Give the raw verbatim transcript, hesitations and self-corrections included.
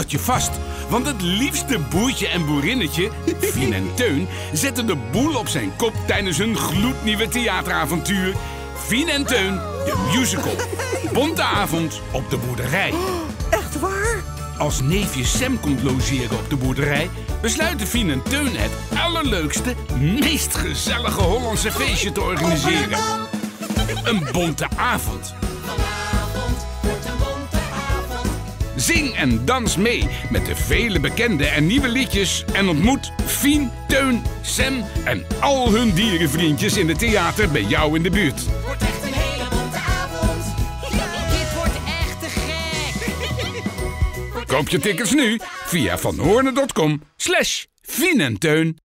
houd je vast, want het liefste boertje en boerinnetje, Fien en Teun, zetten de boel op zijn kop tijdens hun gloednieuwe theateravontuur. Fien en Teun, de musical. Bonte avond op de boerderij. Echt waar? Als neefje Sam komt logeren op de boerderij, besluiten Fien en Teun het allerleukste, meest gezellige Hollandse feestje te organiseren. Een bonte avond. Zing en dans mee met de vele bekende en nieuwe liedjes en ontmoet Fien, Teun, Sam en al hun dierenvriendjes in het theater bij jou in de buurt. Het wordt echt een hele bonte avond. Ja, dit wordt echt te gek. Koop je tickets nu via vanhoornen punt com slash Fien en Teun.